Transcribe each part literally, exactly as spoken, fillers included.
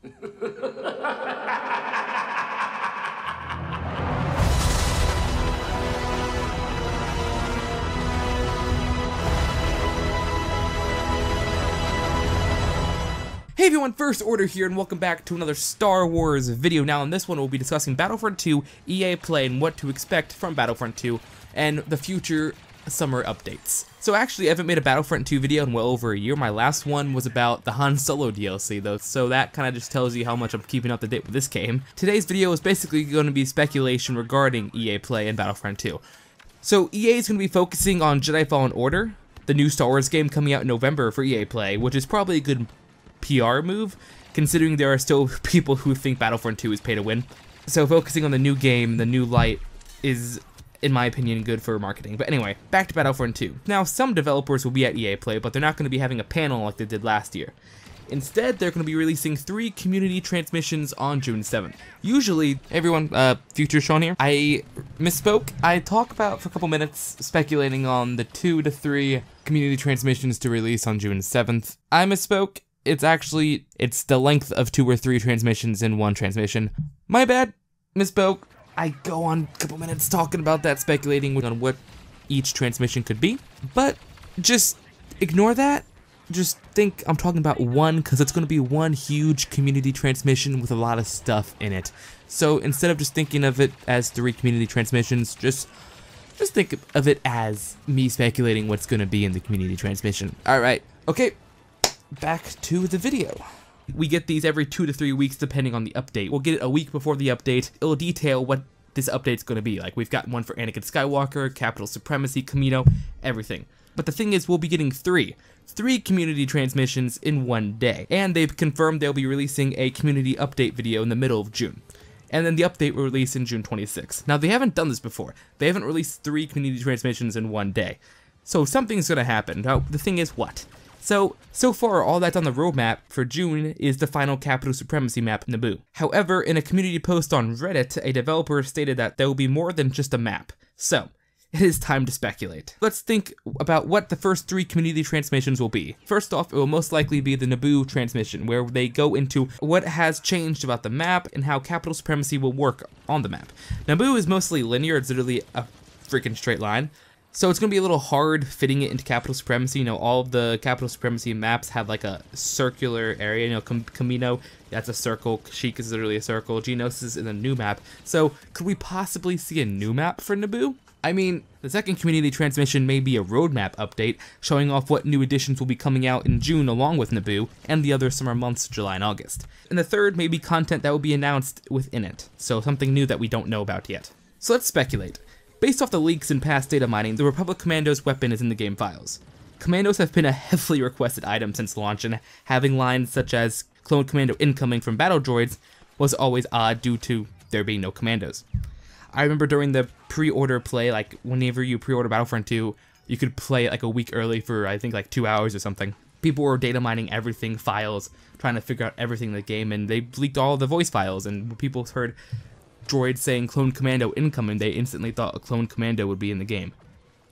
Hey everyone, First Order here, and welcome back to another Star Wars video. Now, in this one, we'll be discussing Battlefront two, E A Play, and what to expect from Battlefront two, and the future summer updates. So actually, I haven't made a Battlefront two video in well over a year. My last one was about the Han Solo D L C, though, so that kind of just tells you how much I'm keeping up to date with this game. Today's video is basically going to be speculation regarding E A Play and Battlefront two. So E A is going to be focusing on Jedi Fallen Order, the new Star Wars game coming out in November for E A Play, which is probably a good P R move, considering there are still people who think Battlefront two is pay to win. So focusing on the new game, the new light, is, in my opinion, good for marketing. But anyway, back to Battlefront two. Now, some developers will be at E A Play, but they're not going to be having a panel like they did last year. Instead, they're going to be releasing three community transmissions on June seventh. Usually, everyone, uh, Future Sean here, I misspoke. I talk about, for a couple minutes, speculating on the two to three community transmissions to release on June seventh. I misspoke. It's actually, it's the length of two or three transmissions in one transmission. My bad, misspoke. I go on a couple minutes talking about that, speculating on what each transmission could be. But just ignore that. Just think I'm talking about one, because it's going to be one huge community transmission with a lot of stuff in it. So instead of just thinking of it as three community transmissions, just... just think of it as me speculating what's going to be in the community transmission. Alright, okay. Back to the video. We get these every two to three weeks depending on the update. We'll get it a week before the update. It'll detail what this update's going to be. Like, we've got one for Anakin Skywalker, Capital Supremacy, Kamino, everything. But the thing is, we'll be getting three. Three community transmissions in one day. And they've confirmed they'll be releasing a community update video in the middle of June. And then the update will release in June twenty-sixth. Now, they haven't done this before. They haven't released three community transmissions in one day. So something's going to happen. Now, the thing is, what? So, so far, all that's on the roadmap for June is the final Capital Supremacy map, Naboo. However, in a community post on Reddit, a developer stated that there will be more than just a map. So, it is time to speculate. Let's think about what the first three community transmissions will be. First off, it will most likely be the Naboo transmission, where they go into what has changed about the map and how Capital Supremacy will work on the map. Naboo is mostly linear, it's literally a freaking straight line. So it's going to be a little hard fitting it into Capital Supremacy. You know, all of the Capital Supremacy maps have like a circular area. You know, Kamino, that's a circle. Kashyyyk is literally a circle. Geonosis is in a new map. So could we possibly see a new map for Naboo? I mean, the second community transmission may be a roadmap update, showing off what new additions will be coming out in June along with Naboo, and the other summer months, July and August. And the third may be content that will be announced within it. So something new that we don't know about yet. So let's speculate. Based off the leaks and past data mining, the Republic Commando's weapon is in the game files. Commandos have been a heavily requested item since launch, and having lines such as Clone Commando incoming from battle droids was always odd due to there being no commandos. I remember during the pre-order play, like whenever you pre-order Battlefront two, you could play it like a week early for I think like two hours or something. People were data mining everything, files, trying to figure out everything in the game, and they leaked all the voice files, and people heard droids saying Clone Commando incoming, they instantly thought a Clone Commando would be in the game.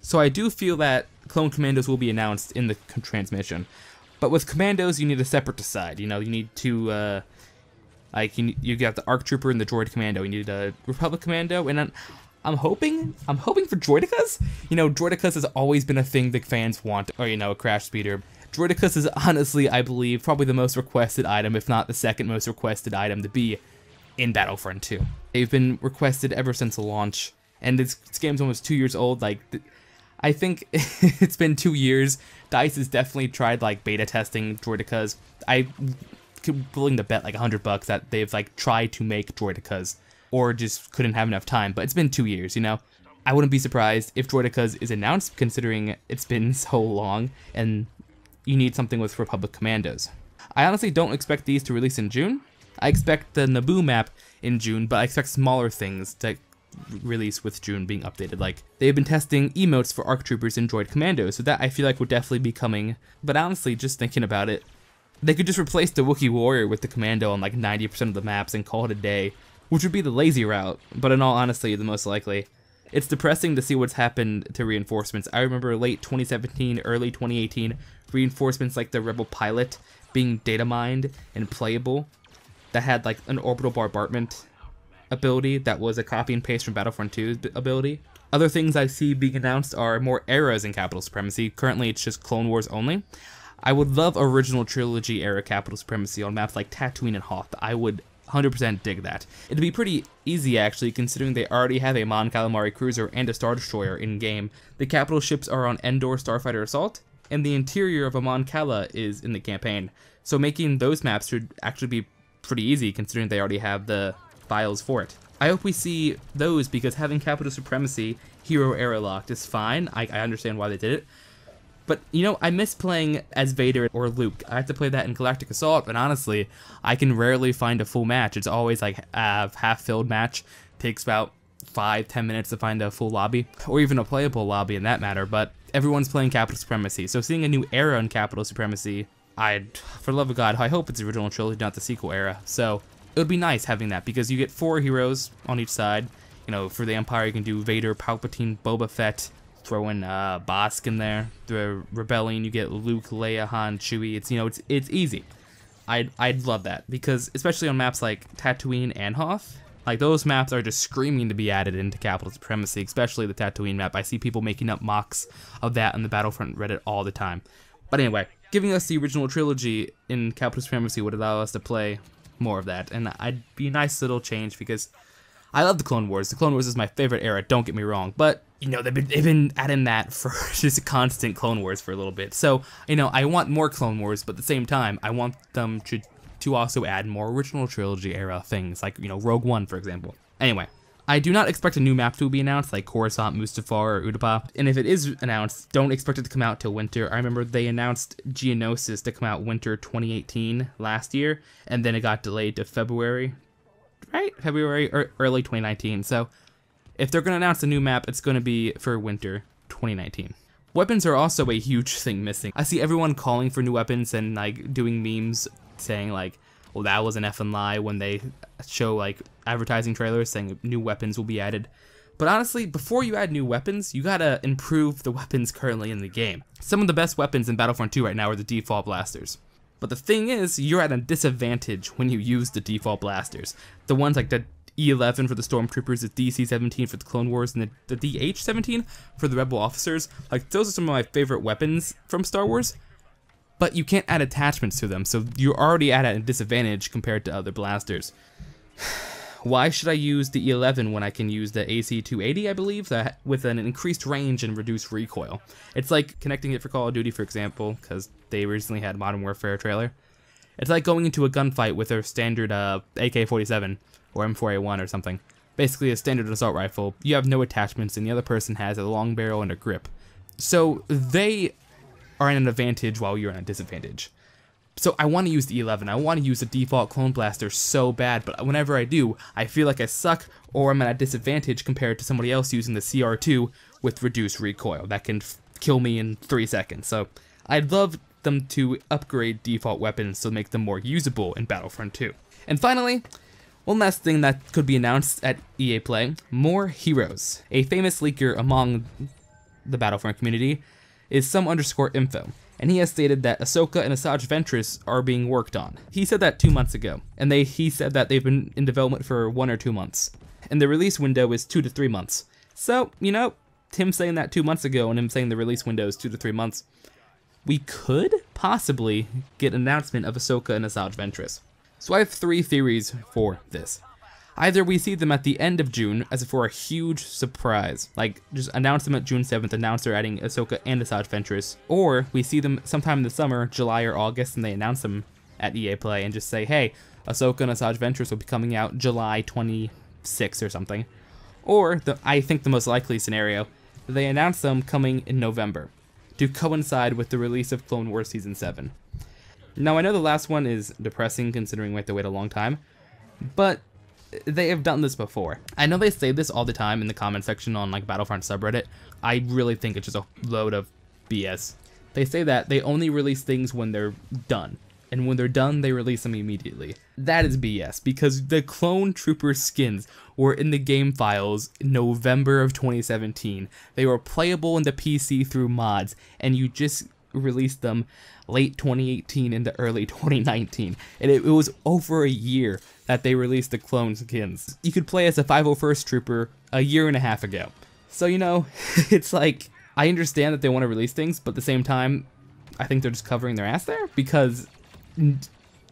So I do feel that Clone Commandos will be announced in the transmission. But with Commandos, you need a separate decide. You know, you need to, uh, like, you, you got the Arc Trooper and the Droid Commando. You need a Republic Commando, and I'm, I'm hoping, I'm hoping for Droidicus? You know, Droidicus has always been a thing that fans want, or, you know, a crash speeder. Droidicus is honestly, I believe, probably the most requested item, if not the second most requested item to be in Battlefront two. They've been requested ever since the launch, and this, this game's almost two years old. Like, th I think it's been two years. DICE has definitely tried like beta testing Droidicas. I could willing to bet like a hundred bucks that they've like tried to make Droidicas, or just couldn't have enough time. But it's been two years, you know. I wouldn't be surprised if Droidicas is announced, considering it's been so long, and you need something with Republic Commandos. I honestly don't expect these to release in June. I expect the Naboo map in June, but I expect smaller things to release with June being updated. Like, they've been testing emotes for Arc Troopers and Droid Commandos, so that I feel like will definitely be coming. But honestly, just thinking about it, they could just replace the Wookiee Warrior with the Commando on like ninety percent of the maps and call it a day, which would be the lazy route, but in all honesty, the most likely. It's depressing to see what's happened to reinforcements. I remember late twenty seventeen, early twenty eighteen, reinforcements like the Rebel Pilot being data mined and playable. that had like an orbital bombardment ability that was a copy and paste from Battlefront two's ability. Other things I see being announced are more eras in Capital Supremacy. Currently it's just Clone Wars only. I would love original trilogy era Capital Supremacy on maps like Tatooine and Hoth. I would one hundred percent dig that. It'd be pretty easy actually, considering they already have a Mon Calamari cruiser and a Star Destroyer in game. The capital ships are on Endor Starfighter Assault, and the interior of Mon Cala is in the campaign. So making those maps should actually be pretty easy, considering they already have the files for it. I hope we see those, because having Capital Supremacy hero era locked is fine. I, I understand why they did it. But, you know, I miss playing as Vader or Luke. I have to play that in Galactic Assault, but honestly, I can rarely find a full match. It's always like a half-filled match. Takes about five, ten minutes to find a full lobby, or even a playable lobby in that matter, but everyone's playing Capital Supremacy. So seeing a new era in Capital Supremacy, I, for the love of God, I hope it's the original trilogy, not the sequel era. So it would be nice having that, because you get four heroes on each side. You know, for the Empire, you can do Vader, Palpatine, Boba Fett, throw in uh, Bosk in there. The Rebellion, you get Luke, Leia, Han, Chewie. It's, you know, it's it's easy. I'd, I'd love that, because especially on maps like Tatooine and Hoth, like those maps are just screaming to be added into Capital Supremacy, especially the Tatooine map. I see people making up mocks of that on the Battlefront Reddit all the time. But anyway, giving us the original trilogy in Capital Supremacy would allow us to play more of that, and I'd be a nice little change, because I love the Clone Wars. The Clone Wars is my favorite era, don't get me wrong, but, you know, they've been, they've been adding that for just a constant Clone Wars for a little bit. So, you know, I want more Clone Wars, but at the same time, I want them to, to also add more original trilogy era things, like, you know, Rogue One, for example. Anyway, I do not expect a new map to be announced, like Coruscant, Mustafar, or Utapau, and if it is announced, don't expect it to come out till winter. I remember they announced Geonosis to come out winter twenty eighteen last year, and then it got delayed to February. Right? February or early twenty nineteen. So if they're going to announce a new map, it's going to be for winter twenty nineteen. Weapons are also a huge thing missing. I see everyone calling for new weapons and like doing memes saying like, well, that was an effing lie when they show like advertising trailers saying new weapons will be added. But honestly, before you add new weapons, you gotta improve the weapons currently in the game. Some of the best weapons in Battlefront two right now are the default blasters. But the thing is, you're at a disadvantage when you use the default blasters. The ones like the E eleven for the Stormtroopers, the D C seventeen for the Clone Wars, and the, the D H seventeen for the Rebel Officers. Like, those are some of my favorite weapons from Star Wars. But you can't add attachments to them, so you're already at a disadvantage compared to other blasters. Why should I use the E eleven when I can use the A C two eighty, I believe, that with an increased range and reduced recoil? It's like connecting it for Call of Duty, for example, because they recently had Modern Warfare trailer. It's like going into a gunfight with their standard uh, A K forty-seven or M four A one or something. Basically a standard assault rifle. You have no attachments and the other person has a long barrel and a grip. So they are at an advantage while you're at a disadvantage. So I want to use the E eleven, I want to use the default clone blaster so bad, but whenever I do, I feel like I suck or I'm at a disadvantage compared to somebody else using the C R two with reduced recoil. That can f kill me in three seconds. So I'd love them to upgrade default weapons to make them more usable in Battlefront two. And finally, one last thing that could be announced at E A Play, more heroes. A famous leaker among the Battlefront community is some underscore info. And he has stated that Ahsoka and Asajj Ventress are being worked on. He said that two months ago, and they he said that they've been in development for one or two months, and the release window is two to three months. So, you know, him saying that two months ago and him saying the release window is two to three months, we could possibly get an announcement of Ahsoka and Asajj Ventress. So I have three theories for this. Either we see them at the end of June as for a huge surprise, like just announce them at June seventh, announce they're adding Ahsoka and Asajj Ventress, or we see them sometime in the summer, July or August, and they announce them at E A Play and just say, hey, Ahsoka and Asajj Ventress will be coming out July twenty-sixth or something. Or, the, I think the most likely scenario, they announce them coming in November, to coincide with the release of Clone Wars Season seven. Now I know the last one is depressing considering we have to wait a long time, but they have done this before. I know they say this all the time in the comment section on like Battlefront subreddit. I really think it's just a load of B S. They say that they only release things when they're done, and when they're done, they release them immediately. That is B S, because the Clone Trooper skins were in the game files in November of twenty seventeen. They were playable in the P C through mods, and you just released them late twenty eighteen into early twenty nineteen, and it, it was over a year that they released the Cloneskins. You could play as a five oh first Trooper a year and a half ago. So, you know, it's like, I understand that they want to release things, but at the same time, I think they're just covering their ass there, because n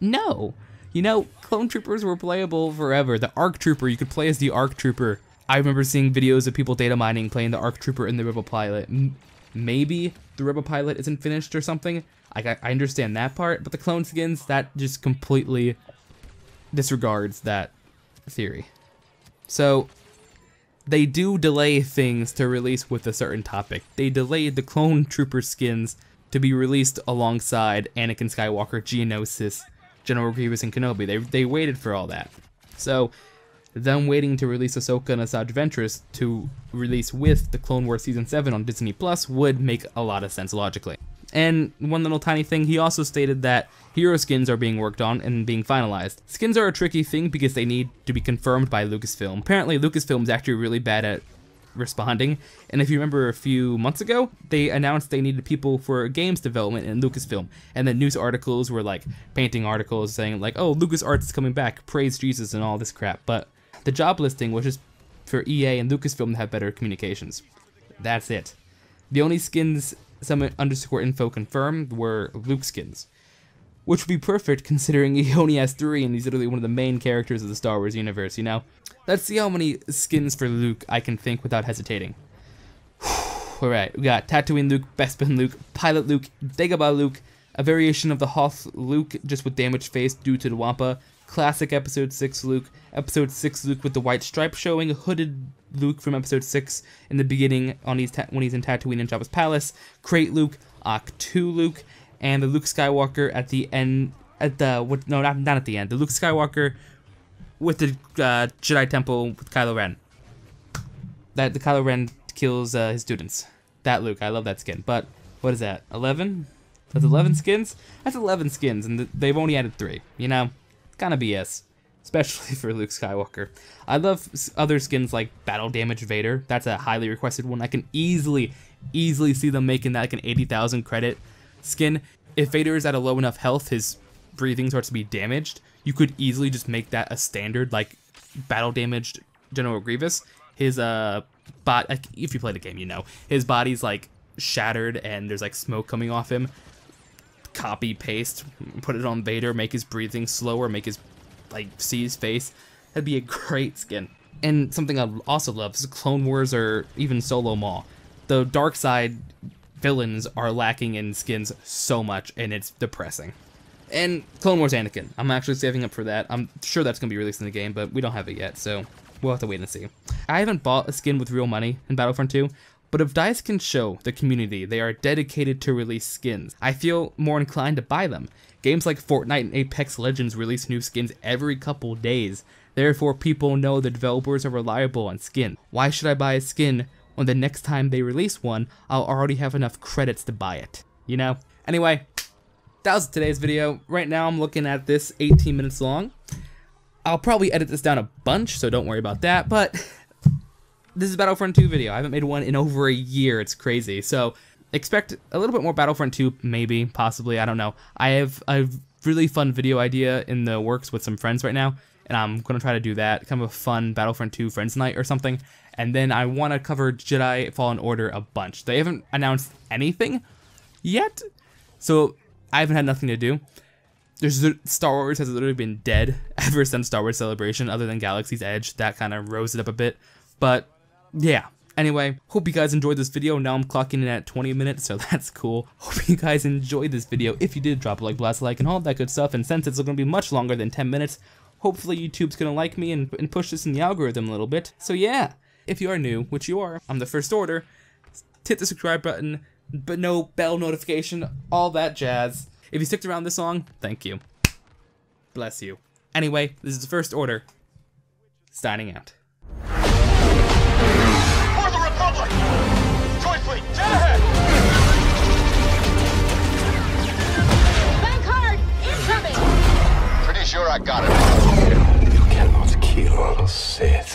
no. You know, Clone Troopers were playable forever. The Arc Trooper, you could play as the Arc Trooper. I remember seeing videos of people data mining playing the Arc Trooper and the Rebel Pilot. M maybe the Rebel Pilot isn't finished or something. I, I understand that part, but the Clone Skins, that just completely disregards that theory. So, they do delay things to release with a certain topic. They delayed the Clone Trooper skins to be released alongside Anakin Skywalker, Geonosis, General Grievous, and Kenobi. They, they waited for all that. So, them waiting to release Ahsoka and Asajj Ventress to release with the Clone Wars Season seven on Disney Plus would make a lot of sense logically. And one little tiny thing, he also stated that hero skins are being worked on and being finalized. Skins are a tricky thing because they need to be confirmed by Lucasfilm. Apparently Lucasfilm is actually really bad at responding, and if you remember a few months ago, they announced they needed people for games development in Lucasfilm, and then news articles were like painting articles saying like, oh, LucasArts is coming back, praise Jesus and all this crap, but the job listing was just for E A and Lucasfilm to have better communications. That's it. The only skins Summit underscore info confirmed were Luke skins, which would be perfect considering he only has three and he's literally one of the main characters of the Star Wars universe, you know? Let's see how many skins for Luke I can think without hesitating. Alright, we got Tatooine Luke, Bespin Luke, Pilot Luke, Dagobah Luke, a variation of the Hoth Luke just with damaged face due to the Wampa, classic Episode six Luke, Episode six Luke with the white stripe showing, hooded Luke from Episode six in the beginning on his ta when he's in Tatooine and Jabba's Palace, Crate Luke, Ahch two Luke, and the Luke Skywalker at the end, at the, what, no, not, not at the end, the Luke Skywalker with the uh, Jedi Temple with Kylo Ren. That, the Kylo Ren kills uh, his students. That Luke, I love that skin, but what is that, eleven? That's eleven skins? That's eleven skins, and th they've only added three, you know? It's kind of B S. Especially for Luke Skywalker. I love other skins like Battle Damage Vader. That's a highly requested one. I can easily, easily see them making that like an eighty thousand credit skin. If Vader is at a low enough health, his breathing starts to be damaged. You could easily just make that a standard, like Battle Damaged General Grievous. His uh, bot, if you play the game, you know, his body's like shattered and there's like smoke coming off him. Copy paste, put it on Vader, make his breathing slower, make his like, see his face. That'd be a great skin. And something I also love is Clone Wars or even Solo Maul. The dark side villains are lacking in skins so much, and it's depressing. And Clone Wars Anakin. I'm actually saving up for that. I'm sure that's going to be released in the game, but we don't have it yet, so we'll have to wait and see. I haven't bought a skin with real money in Battlefront two, but if DICE can show the community they are dedicated to release skins, I feel more inclined to buy them. Games like Fortnite and Apex Legends release new skins every couple days, therefore people know the developers are reliable on skins. Why should I buy a skin when the next time they release one, I'll already have enough credits to buy it, you know? Anyway, that was today's video. Right now I'm looking at this eighteen minutes long. I'll probably edit this down a bunch, so don't worry about that, but this is a Battlefront two video. I haven't made one in over a year. It's crazy. So expect a little bit more Battlefront two, maybe, possibly. I don't know. I have a really fun video idea in the works with some friends right now, and I'm going to try to do that. Kind of a fun Battlefront two Friends Night or something. And then I want to cover Jedi Fallen Order a bunch. They haven't announced anything yet, so I haven't had nothing to do. There's, Star Wars has literally been dead ever since Star Wars Celebration, other than Galaxy's Edge. That kind of rose it up a bit, but yeah, anyway, hope you guys enjoyed this video. Now I'm clocking in at twenty minutes, so that's cool. Hope you guys enjoyed this video. If you did, drop a like, blast a like, and all that good stuff. And since it's going to be much longer than ten minutes, hopefully YouTube's going to like me and, and push this in the algorithm a little bit. So yeah, if you are new, which you are, I'm the First Order. Hit the subscribe button, but no bell notification, all that jazz. If you sticked around this long, thank you. Bless you. Anyway, this is the First Order, signing out. Joint fleet, dead ahead! Bank hard! Incoming! Pretty sure I got it. You cannot kill Sith.